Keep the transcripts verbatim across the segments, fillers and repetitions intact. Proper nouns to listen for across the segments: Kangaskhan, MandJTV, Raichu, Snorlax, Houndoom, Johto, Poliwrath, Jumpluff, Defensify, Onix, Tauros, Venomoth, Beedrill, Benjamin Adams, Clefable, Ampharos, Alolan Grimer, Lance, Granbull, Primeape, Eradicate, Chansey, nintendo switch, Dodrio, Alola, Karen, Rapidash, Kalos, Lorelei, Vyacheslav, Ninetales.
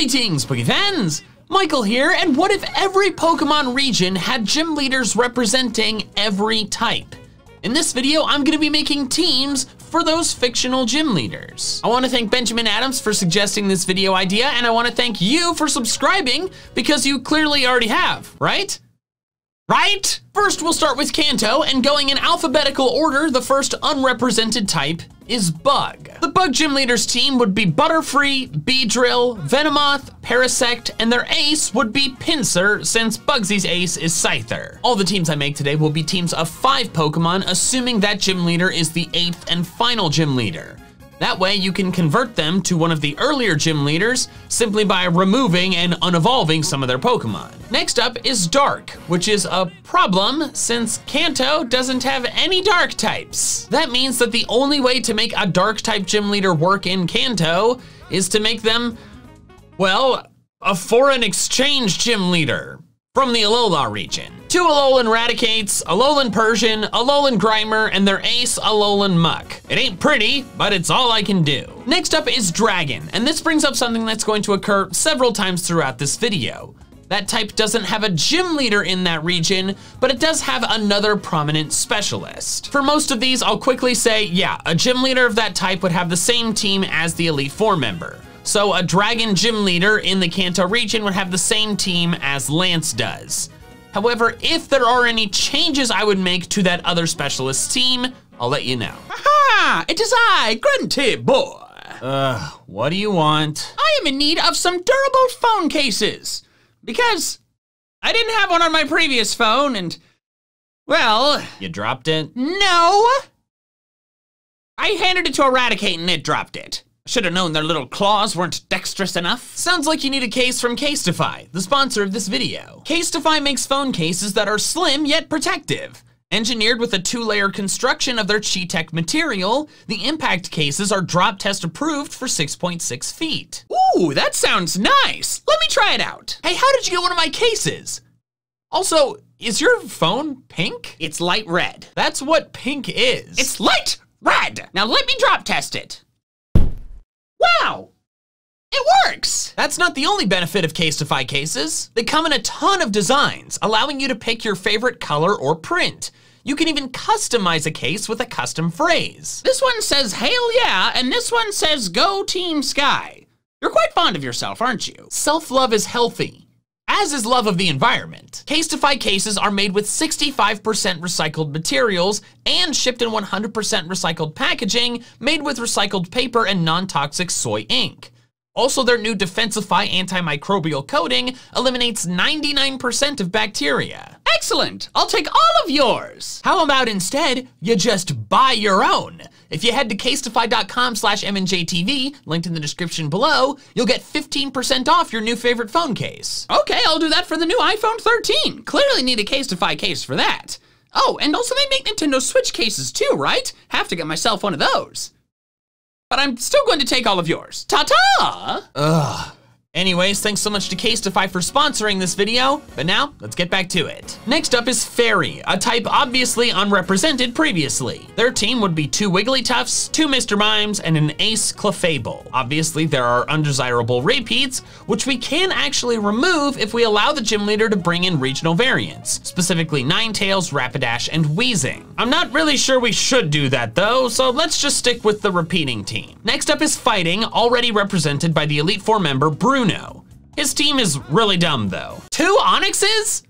Greetings, Pokey fans! Michael here, and what if every Pokemon region had gym leaders representing every type? In this video, I'm gonna be making teams for those fictional gym leaders. I wanna thank Benjamin Adams for suggesting this video idea, and I wanna thank you for subscribing, because you clearly already have, right? Right? First, we'll start with Kanto, and going in alphabetical order, the first unrepresented type is Bug. The Bug Gym Leaders team would be Butterfree, Beedrill, Venomoth, Parasect, and their ace would be Pinsir, since Bugsy's ace is Scyther. All the teams I make today will be teams of five Pokemon, assuming that Gym Leader is the eighth and final Gym Leader. That way you can convert them to one of the earlier Gym Leaders simply by removing and unevolving some of their Pokemon. Next up is Dark, which is a problem since Kanto doesn't have any Dark types. That means that the only way to make a Dark type Gym Leader work in Kanto is to make them, well, a foreign exchange Gym Leader from the Alola region. Two Alolan Raticates, Alolan Persian, Alolan Grimer, and their ace, Alolan Muk. It ain't pretty, but it's all I can do. Next up is Dragon, and this brings up something that's going to occur several times throughout this video. That type doesn't have a gym leader in that region, but it does have another prominent specialist. For most of these, I'll quickly say, yeah, a gym leader of that type would have the same team as the Elite Four member. So a Dragon gym leader in the Kanto region would have the same team as Lance does. However, if there are any changes I would make to that other specialist team, I'll let you know. Aha! It is I, Grunty Boy. Ugh, what do you want? I am in need of some durable phone cases, because I didn't have one on my previous phone, and, well... You dropped it? No! I handed it to Eradicate and it dropped it. Should have known their little claws weren't dexterous enough. Sounds like you need a case from Casetify, the sponsor of this video. Casetify makes phone cases that are slim yet protective. Engineered with a two-layer construction of their Chi-Tech material, the impact cases are drop test approved for six point six feet. Ooh, that sounds nice. Let me try it out. Hey, how did you get one of my cases? Also, is your phone pink? It's light red. That's what pink is. It's light red. Now let me drop test it. Wow, it works! That's not the only benefit of Casetify cases. They come in a ton of designs, allowing you to pick your favorite color or print. You can even customize a case with a custom phrase. This one says, hail yeah, and this one says, go Team Sky. You're quite fond of yourself, aren't you? Self-love is healthy, as is love of the environment. Casetify cases are made with sixty-five percent recycled materials and shipped in one hundred percent recycled packaging made with recycled paper and non-toxic soy ink. Also, their new Defensify antimicrobial coating eliminates ninety-nine percent of bacteria. Excellent, I'll take all of yours. How about instead, you just buy your own? If you head to casetify dot com slash M N J T V, linked in the description below, you'll get fifteen percent off your new favorite phone case. Okay, I'll do that for the new iPhone thirteen. Clearly need a Casetify case for that. Oh, and also they make Nintendo Switch cases too, right? Have to get myself one of those. But I'm still going to take all of yours. Ta-ta! Ugh. Anyways, thanks so much to Casetify for sponsoring this video, but now let's get back to it. Next up is Fairy, a type obviously unrepresented previously. Their team would be two Wigglytuffs, two Mister Mimes, and an ace Clefable. Obviously, there are undesirable repeats, which we can actually remove if we allow the gym leader to bring in regional variants, specifically Ninetales, Rapidash, and Weezing. I'm not really sure we should do that though, so let's just stick with the repeating team. Next up is Fighting, already represented by the Elite Four member Brew. Bruno. His team is really dumb though. Two Onixes?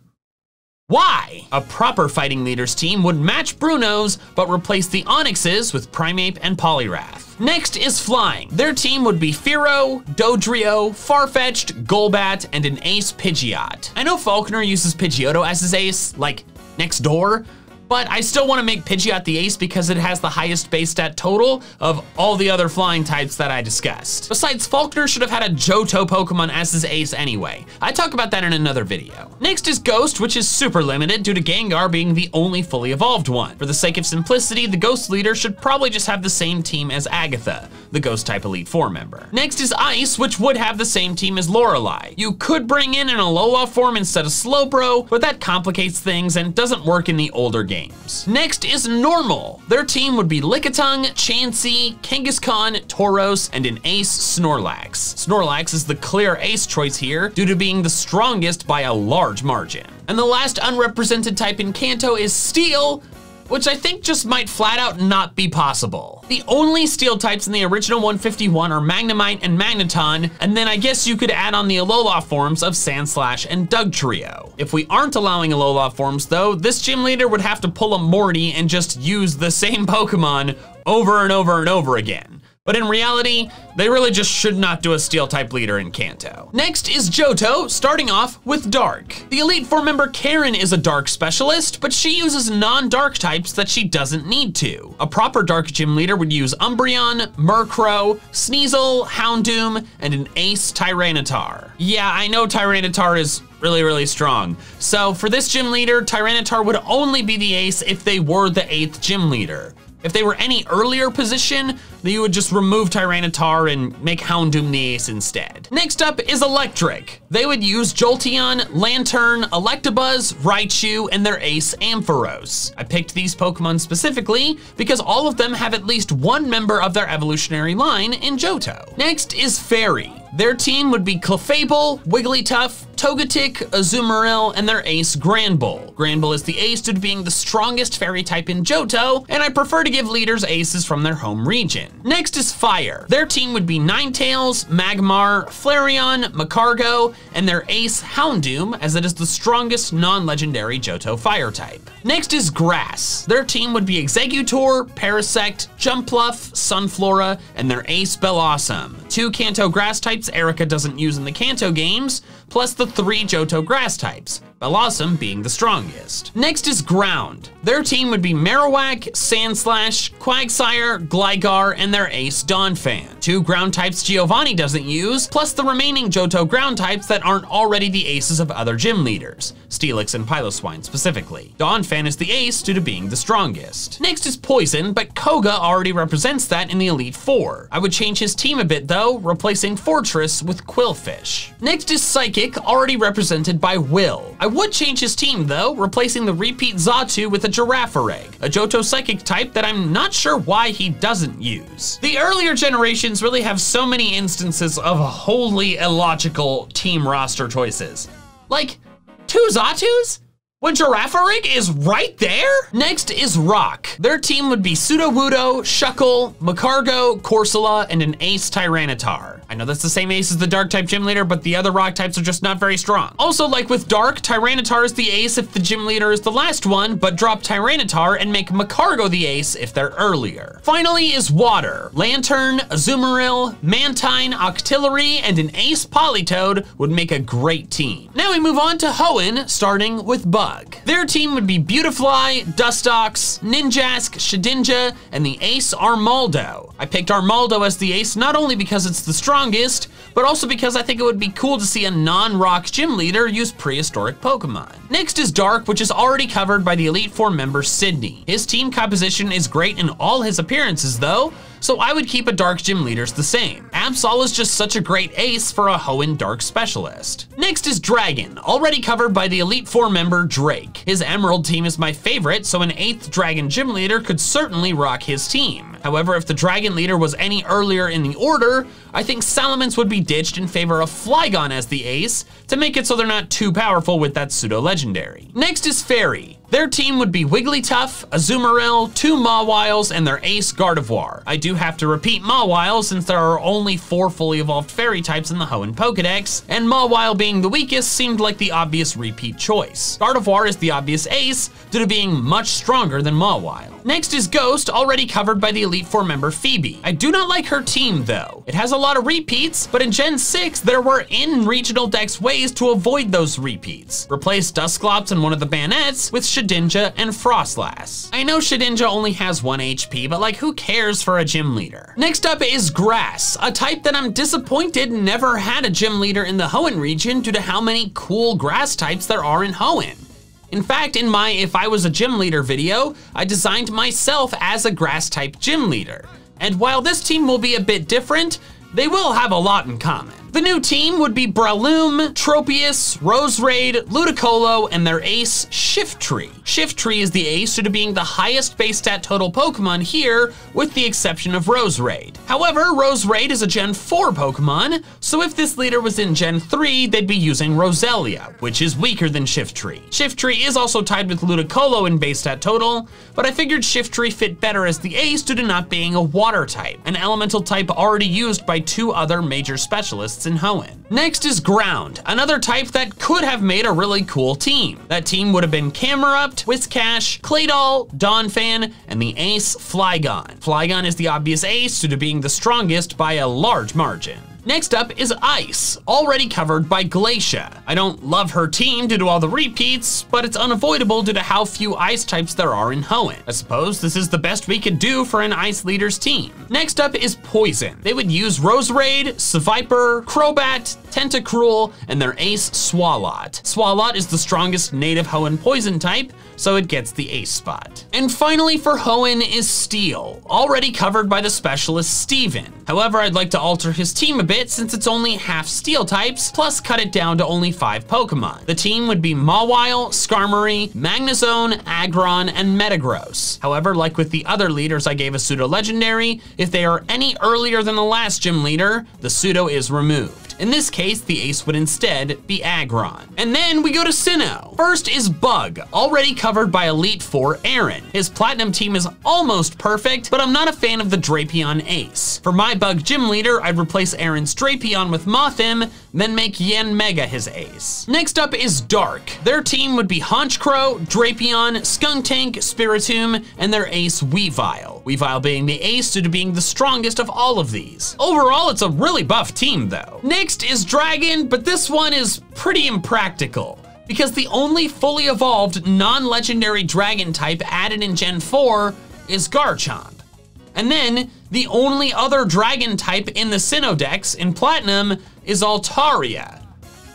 Why? A proper Fighting Leaders team would match Bruno's, but replace the Onixes with Primeape and Poliwrath. Next is Flying. Their team would be Fearow, Dodrio, Farfetch'd, Golbat, and an ace Pidgeot. I know Faulkner uses Pidgeotto as his ace, like next door, but I still wanna make Pidgeot the ace because it has the highest base stat total of all the other flying types that I discussed. Besides, Faulkner should have had a Johto Pokemon as his ace anyway. I talk about that in another video. Next is Ghost, which is super limited due to Gengar being the only fully evolved one. For the sake of simplicity, the Ghost leader should probably just have the same team as Agatha, the Ghost type Elite Four member. Next is Ice, which would have the same team as Lorelei. You could bring in an Alola form instead of Slowbro, but that complicates things and doesn't work in the older game. games. Next is normal. Their team would be Lickitung, Chansey, Kangaskhan, Tauros, and an ace Snorlax. Snorlax is the clear ace choice here due to being the strongest by a large margin. And the last unrepresented type in Kanto is Steel, which I think just might flat out not be possible. The only steel types in the original one fifty-one are Magnemite and Magneton, and then I guess you could add on the Alola forms of Sandslash and Dugtrio. If we aren't allowing Alola forms though, this gym leader would have to pull a Morty and just use the same Pokemon over and over and over again. But in reality, they really just should not do a steel type leader in Kanto. Next is Johto, starting off with dark. The Elite Four member Karen is a dark specialist, but she uses non-dark types that she doesn't need to. A proper dark gym leader would use Umbreon, Murkrow, Sneasel, Houndoom, and an ace Tyranitar. Yeah, I know Tyranitar is really, really strong. So for this gym leader, Tyranitar would only be the ace if they were the eighth gym leader. If they were any earlier position, then you would just remove Tyranitar and make Houndoom the ace instead. Next up is Electric. They would use Jolteon, Lanturn, Electabuzz, Raichu, and their ace Ampharos. I picked these Pokemon specifically because all of them have at least one member of their evolutionary line in Johto. Next is Fairy. Their team would be Clefable, Wigglytuff, Togetic, Azumarill, and their ace Granbull. Granbull is the ace due to being the strongest fairy type in Johto, and I prefer to give leaders aces from their home region. Next is Fire. Their team would be Ninetales, Magmar, Flareon, Macargo, and their ace Houndoom, as it is the strongest non-legendary Johto fire type. Next is Grass. Their team would be Exeggutor, Parasect, Jumpluff, Sunflora, and their ace Bellossom. Two Kanto grass types Erika doesn't use in the Kanto games, plus the three Johto grass types, Bellossom being the strongest. Next is Ground. Their team would be Marowak, Sandslash, Quagsire, Gligar, and their ace Donphan. Two ground types Giovanni doesn't use, plus the remaining Johto ground types that aren't already the aces of other gym leaders, Steelix and Piloswine specifically. Donphan is the ace due to being the strongest. Next is Poison, but Koga already represents that in the Elite Four. I would change his team a bit though, replacing Fortress with Quillfish. Next is Psychic, already represented by Will. I would change his team though, replacing the repeat Zatu with a Girafareg, a Johto Psychic type that I'm not sure why he doesn't use. The earlier generations really have so many instances of wholly illogical team roster choices. Like, two Zatus? When Girafarig is right there? Next is Rock. Their team would be Sudowoodo, Shuckle, Macargo, Corsola, and an ace Tyranitar. I know that's the same ace as the dark type gym leader, but the other rock types are just not very strong. Also, like with dark, Tyranitar is the ace if the gym leader is the last one, but drop Tyranitar and make Macargo the ace if they're earlier. Finally is Water. Lanturn, Azumarill, Mantine, Octillery, and an ace Politoed would make a great team. Now we move on to Hoenn, starting with Bug. Their team would be Beautifly, Dustox, Ninjask, Shedinja, and the ace Armaldo. I picked Armaldo as the ace not only because it's the strongest, but also because I think it would be cool to see a non-rock gym leader use prehistoric Pokemon. Next is Dark, which is already covered by the Elite Four member Sidney. His team composition is great in all his appearances though, so I would keep a dark gym leaders the same. Absol is just such a great ace for a Hoenn dark specialist. Next is Dragon, already covered by the Elite Four member Drake. His Emerald team is my favorite, so an eighth Dragon gym leader could certainly rock his team. However, if the Dragon leader was any earlier in the order, I think Salamence would be ditched in favor of Flygon as the ace to make it so they're not too powerful with that pseudo-legendary. Next is Fairy. Their team would be Wigglytuff, Azumarill, two Mawiles, and their ace Gardevoir. I do have to repeat Mawile since there are only four fully evolved fairy types in the Hoenn Pokedex, and Mawile being the weakest seemed like the obvious repeat choice. Gardevoir is the obvious ace due to being much stronger than Mawile. Next is Ghost, already covered by the Elite Four member Phoebe. I do not like her team though. It has a lot of repeats, but in Gen six, there were in regional decks ways to avoid those repeats. Replace Dusclops and one of the Banetts with Shedinja and Frostlass. I know Shedinja only has one H P, but like who cares for a gym leader? Next up is Grass, a type that I'm disappointed never had a gym leader in the Hoenn region due to how many cool grass types there are in Hoenn. In fact, in my If I Was a Gym Leader video, I designed myself as a grass type gym leader. And while this team will be a bit different, they will have a lot in common. The new team would be Breloom, Tropius, Roserade, Ludicolo, and their ace, Shiftry. Shiftry is the ace due to being the highest base stat total Pokemon here, with the exception of Roserade. However, Roserade is a Gen four Pokemon, so if this leader was in Gen three, they'd be using Roselia, which is weaker than Shiftry. Shiftry is also tied with Ludicolo in base stat total, but I figured Shiftry fit better as the ace due to not being a water type, an elemental type already used by two other major specialists in Hoenn. Next is Ground, another type that could have made a really cool team. That team would have been Camerupt, Whiskash, Claydol, Donphan, and the ace, Flygon. Flygon is the obvious ace due to being the strongest by a large margin. Next up is Ice, already covered by Glacia. I don't love her team due to all the repeats, but it's unavoidable due to how few ice types there are in Hoenn. I suppose this is the best we could do for an Ice leader's team. Next up is Poison. They would use Roserade, Seviper, Crobat, Tentacruel, and their ace, Swalot. Swalot is the strongest native Hoenn Poison type, so it gets the ace spot. And finally for Hoenn is Steel, already covered by the specialist Steven. However, I'd like to alter his team a bit since it's only half steel types, plus cut it down to only five Pokemon. The team would be Mawile, Skarmory, Magnezone, Aggron, and Metagross. However, like with the other leaders I gave a pseudo-legendary, if they are any earlier than the last gym leader, the pseudo is removed. In this case, the ace would instead be Aggron. And then we go to Sinnoh. First is Bug, already covered by Elite Four Aaron. His Platinum team is almost perfect, but I'm not a fan of the Drapion ace. For my Bug gym leader, I'd replace Aaron's Drapion with Mothim, then make Yanmega his ace. Next up is Dark. Their team would be Honchkrow, Drapion, Skuntank, Spiritomb, and their ace Weavile. Weavile being the ace due to being the strongest of all of these. Overall, it's a really buff team though. Next Next is Dragon, but this one is pretty impractical because the only fully evolved non-legendary dragon type added in Gen four is Garchomp. And then the only other dragon type in the Sinnoh decks in Platinum is Altaria.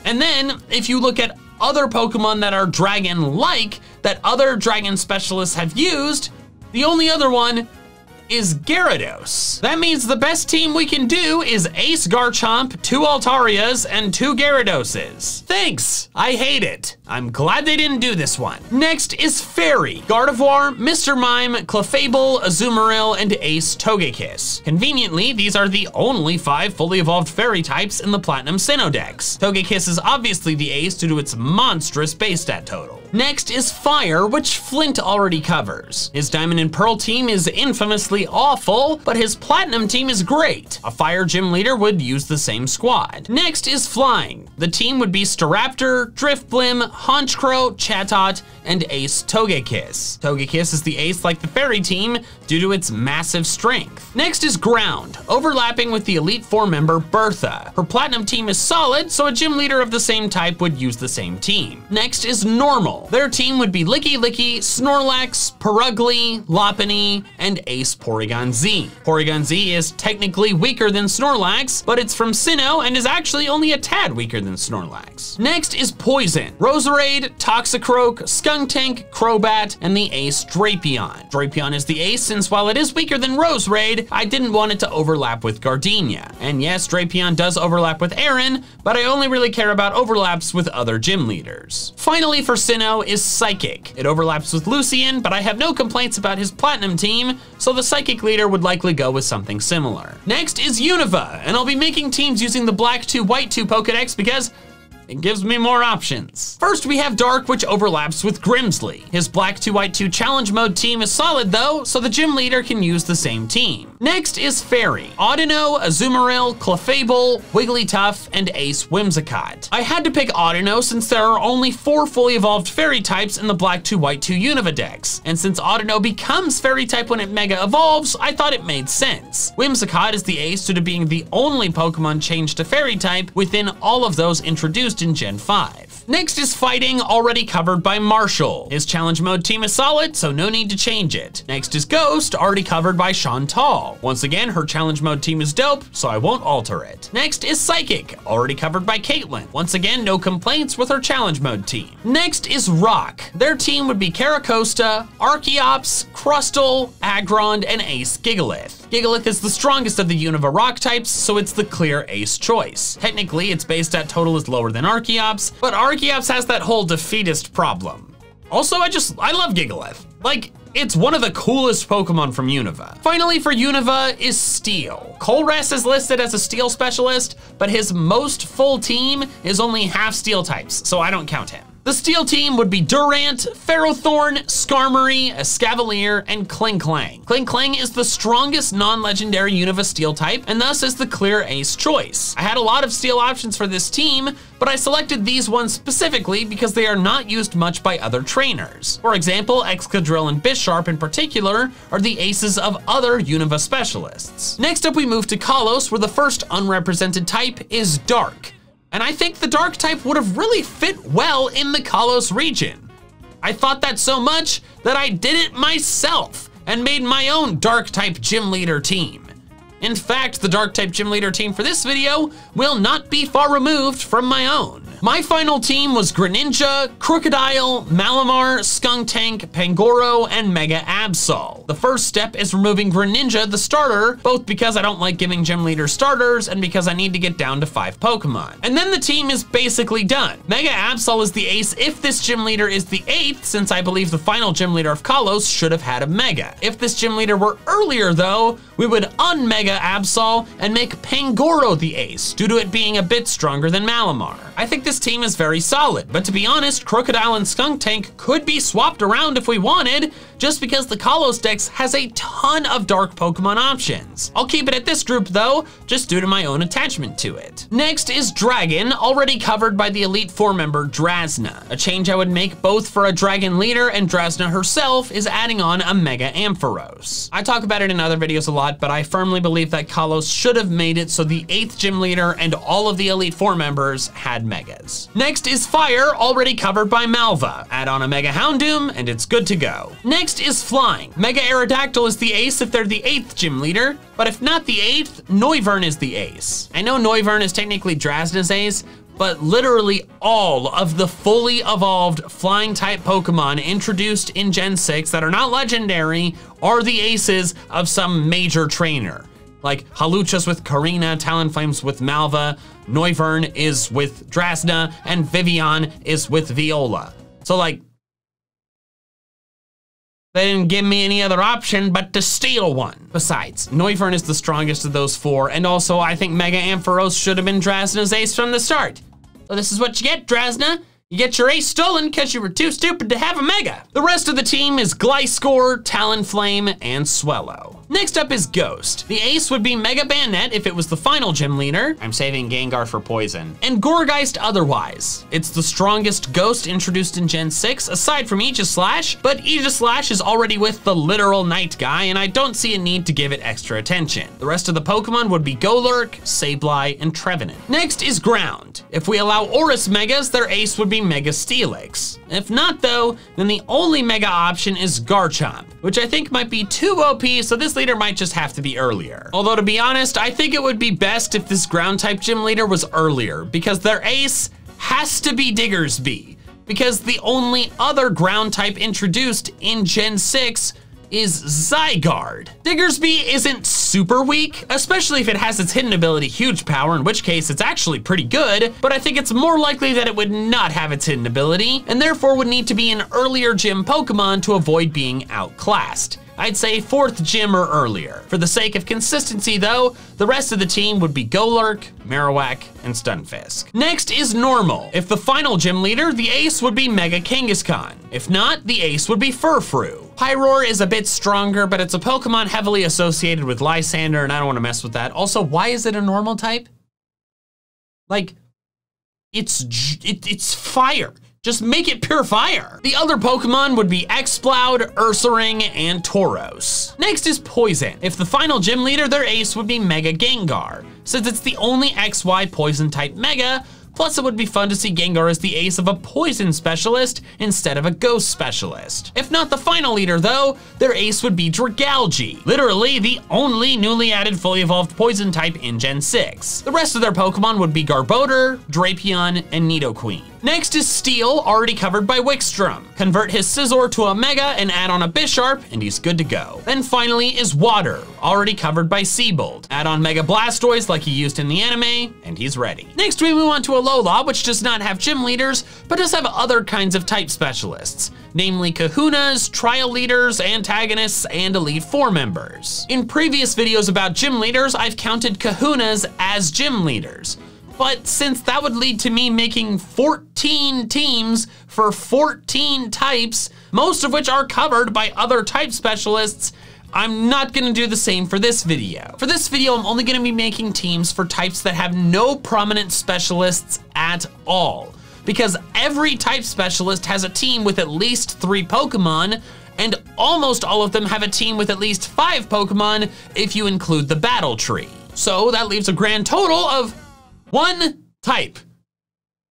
And then if you look at other Pokemon that are dragon-like that other dragon specialists have used, the only other one is Gyarados. That means the best team we can do is ace Garchomp, two Altarias, and two Gyaradoses. Thanks, I hate it. I'm glad they didn't do this one. Next is Fairy, Gardevoir, Mister Mime, Clefable, Azumarill, and ace Togekiss. Conveniently, these are the only five fully evolved Fairy types in the Platinum Sinnoh decks. Togekiss is obviously the ace due to its monstrous base stat total. Next is Fire, which Flint already covers. His Diamond and Pearl team is infamously awful, but his Platinum team is great. A Fire gym leader would use the same squad. Next is Flying. The team would be Staraptor, Drifblim, Honchkrow, Chatot, and ace Togekiss. Togekiss is the ace like the Fairy team due to its massive strength. Next is Ground, overlapping with the Elite Four member Bertha. Her Platinum team is solid, so a gym leader of the same type would use the same team. Next is Normal. Their team would be Licky Licky, Snorlax, Perugly, Lopunny, and ace Porygon Z. Porygon Z is technically weaker than Snorlax, but it's from Sinnoh and is actually only a tad weaker than Snorlax. Next is Poison. Roserade, Toxicroak, Skuntank, Crobat, and the ace Drapion. Drapion is the ace since while it is weaker than Roserade, I didn't want it to overlap with Gardenia. And yes, Drapion does overlap with Aaron, but I only really care about overlaps with other gym leaders. Finally for Sinnoh is Psychic. It overlaps with Lucian, but I have no complaints about his Platinum team, so the Psychic leader would likely go with something similar. Next is Unova, and I'll be making teams using the Black two White two Pokedex because it gives me more options. First, we have Dark, which overlaps with Grimsley. His Black two White two Challenge Mode team is solid though, so the gym leader can use the same team. Next is Fairy. Audino, Azumarill, Clefable, Wigglytuff, and ace Whimsicott. I had to pick Audino since there are only four fully evolved Fairy types in the Black two White two Unova decks, and since Audino becomes Fairy type when it Mega Evolves, I thought it made sense. Whimsicott is the ace due to being the only Pokemon changed to Fairy type within all of those introduced in Gen five. Next is Fighting, already covered by Marshall. His Challenge Mode team is solid, so no need to change it. Next is Ghost, already covered by Chantal. Once again, her Challenge Mode team is dope, so I won't alter it. Next is Psychic, already covered by Caitlyn. Once again, no complaints with her Challenge Mode team. Next is Rock. Their team would be Caracosta, Archaeops, Crustle, Aggron, and ace Gigalith. Gigalith is the strongest of the Unova rock types, so it's the clear ace choice. Technically, its base stat total is lower than Archeops, but Archeops has that whole defeatist problem. Also, I just, I love Gigalith. Like, it's one of the coolest Pokemon from Unova. Finally for Unova is Steel. Colress is listed as a Steel specialist, but his most full team is only half Steel types, so I don't count him. The Steel team would be Durant, Ferrothorn, Skarmory, Escavalier, and Klinklang. Klinklang is the strongest non-legendary Unova Steel type, and thus is the clear ace choice. I had a lot of Steel options for this team, but I selected these ones specifically because they are not used much by other trainers. For example, Excadrill and Bisharp in particular are the aces of other Unova specialists. Next up we move to Kalos, where the first unrepresented type is Dark. And I think the Dark type would have really fit well in the Kalos region. I thought that so much that I did it myself and made my own Dark type gym leader team. In fact, the Dark type gym leader team for this video will not be far removed from my own. My final team was Greninja, Crocodile, Malamar, Skuntank, Pangoro, and Mega Absol. The first step is removing Greninja, the starter, both because I don't like giving gym leader starters and because I need to get down to five Pokemon. And then the team is basically done. Mega Absol is the ace if this gym leader is the eighth, since I believe the final gym leader of Kalos should have had a Mega. If this gym leader were earlier though, we would un-Mega Absol and make Pangoro the ace, due to it being a bit stronger than Malamar. I think this team is very solid, but to be honest, Crocodile and Skuntank could be swapped around if we wanted, just because the Kalos Dex has a ton of Dark Pokemon options. I'll keep it at this group though, just due to my own attachment to it. Next is Dragon, already covered by the Elite Four member Drasna. A change I would make both for a Dragon leader and Drasna herself is adding on a Mega Ampharos. I talk about it in other videos a lot, but I firmly believe that Kalos should have made it so the eighth gym leader and all of the Elite Four members had Megas. Next is Fire, already covered by Malva. Add on a Mega Houndoom and it's good to go. Next Next is Flying. Mega Aerodactyl is the ace if they're the eighth gym leader, but if not the eighth, Noivern is the ace. I know Noivern is technically Drasna's ace, but literally all of the fully evolved flying type Pokemon introduced in Gen six that are not legendary are the aces of some major trainer. Like Halucha's with Karina, Talonflame's with Malva, Noivern is with Drasna, and Vivian is with Viola. So like, they didn't give me any other option but to steal one. Besides, Noivern is the strongest of those four, and also I think Mega Ampharos should have been Drasna's ace from the start. So this is what you get, Drasna. You get your ace stolen because you were too stupid to have a Mega. The rest of the team is Gliscor, Talonflame, and Swellow. Next up is Ghost. The ace would be Mega Banette if it was the final gym leader. I'm saving Gengar for Poison. And Goregeist otherwise. It's the strongest Ghost introduced in Gen six, aside from Aegislash, but Aegislash is already with the literal Night Guy, and I don't see a need to give it extra attention. The rest of the Pokemon would be Golurk, Sableye, and Trevenant. Next is Ground. If we allow Oris Megas, their ace would be Mega Steelix. If not though, then the only Mega option is Garchomp, which I think might be too O P, so this leader might just have to be earlier. Although to be honest, I think it would be best if this ground type gym leader was earlier, because their ace has to be Diggersby, because the only other ground type introduced in Gen six is Zygarde. Diggersby isn't super weak, especially if it has its hidden ability Huge Power, in which case it's actually pretty good, but I think it's more likely that it would not have its hidden ability and therefore would need to be an earlier gym Pokemon to avoid being outclassed. I'd say fourth gym or earlier. For the sake of consistency though, the rest of the team would be Golurk, Marowak, and Stunfisk. Next is Normal. If the final gym leader, the ace would be Mega Kangaskhan. If not, the ace would be Furfrou. Pyroar is a bit stronger, but it's a Pokemon heavily associated with Lysander, and I don't want to mess with that. Also, why is it a normal type? Like, it's it, it's fire. Just make it pure fire. The other Pokemon would be Exploud, Ursaring, and Tauros. Next is Poison. If the final gym leader, their ace would be Mega Gengar, since it's the only X Y Poison type Mega. Plus, it would be fun to see Gengar as the ace of a Poison specialist instead of a Ghost specialist. If not the final leader though, their ace would be Dragalge, literally the only newly added fully evolved Poison type in Gen six. The rest of their Pokemon would be Garbodor, Drapion, and Nidoqueen. Next is Steel, already covered by Wickstrom. Convert his Scizor to a Mega and add on a Bisharp, and he's good to go. Then finally is Water, already covered by Seabolt. Add on Mega Blastoise like he used in the anime, and he's ready. Next we move on to Alola, which does not have gym leaders, but does have other kinds of type specialists, namely Kahunas, Trial Leaders, Antagonists, and Elite Four members. In previous videos about gym leaders, I've counted Kahunas as gym leaders. But since that would lead to me making fourteen teams for fourteen types, most of which are covered by other type specialists, I'm not gonna do the same for this video. For this video, I'm only gonna be making teams for types that have no prominent specialists at all, because every type specialist has a team with at least three Pokemon, and almost all of them have a team with at least five Pokemon if you include the battle tree. So that leaves a grand total of one type.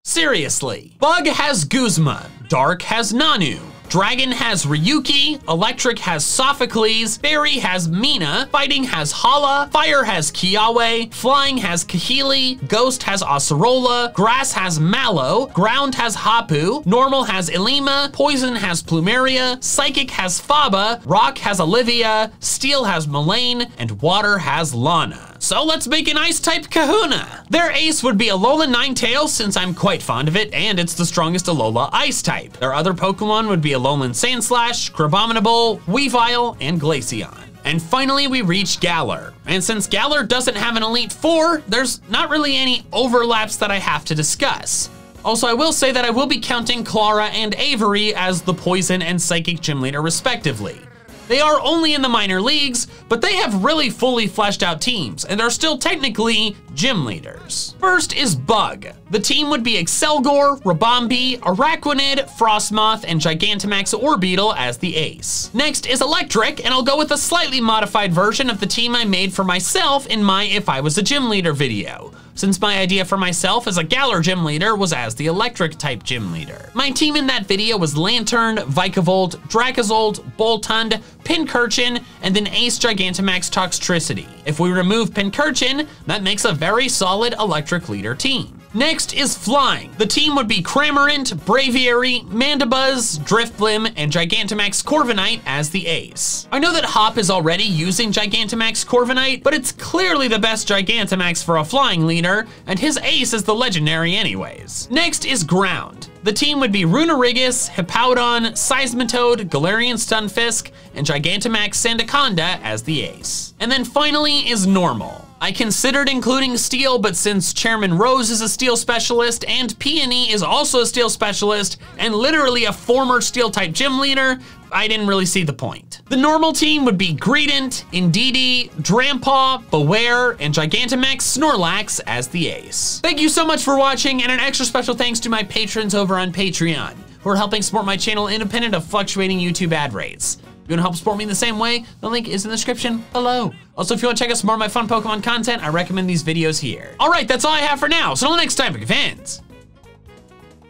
Seriously. Bug has Guzma, Dark has Nanu, Dragon has Ryuki, Electric has Sophocles, Fairy has Mina, Fighting has Hala, Fire has Kiawe, Flying has Kahili, Ghost has Acerola, Grass has Mallow, Ground has Hapu, Normal has Ilima, Poison has Plumeria, Psychic has Faba, Rock has Olivia, Steel has Mullane, and Water has Lana. So let's make an Ice-type Kahuna. Their ace would be Alolan Ninetales, since I'm quite fond of it, and it's the strongest Alola Ice-type. Their other Pokemon would be Alolan Sandslash, Crabominable, Weavile, and Glaceon. And finally, we reach Galar. And since Galar doesn't have an Elite Four, there's not really any overlaps that I have to discuss. Also, I will say that I will be counting Clara and Avery as the Poison and Psychic Gym Leader, respectively. They are only in the minor leagues, but they have really fully fleshed out teams and are still technically gym leaders. First is Bug. The team would be Excelgor, Rabombi, Araquanid, Frostmoth, and Gigantamax Orbeetle as the ace. Next is Electric, and I'll go with a slightly modified version of the team I made for myself in my If I Was a Gym Leader video, since my idea for myself as a Galar gym leader was as the Electric type gym leader. My team in that video was Lanturn, Vikavolt, Dracozolt, Boltund, Pincurchin, and then Ace Gigantamax Toxtricity. If we remove Pincurchin, that makes a very solid Electric leader team. Next is Flying. The team would be Cramorant, Braviary, Mandibuzz, Drifblim, and Gigantamax Corviknight as the ace. I know that Hop is already using Gigantamax Corviknight, but it's clearly the best Gigantamax for a flying leader, and his ace is the legendary anyways. Next is Ground. The team would be Runerigus, Hippowdon, Seismitoad, Galarian Stunfisk, and Gigantamax Sandaconda as the ace. And then finally is Normal. I considered including Steel, but since Chairman Rose is a Steel specialist and Peony is also a Steel specialist and literally a former Steel type gym leader, I didn't really see the point. The Normal team would be Greedent, Indeedee, Drampa, Beware, and Gigantamax Snorlax as the ace. Thank you so much for watching, and an extra special thanks to my patrons over on Patreon, who are helping support my channel independent of fluctuating YouTube ad rates. If you want to help support me in the same way, the link is in the description below. Also, if you want to check out some more of my fun Pokemon content, I recommend these videos here. All right, that's all I have for now. So until next time, big fans,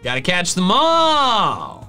gotta catch them all.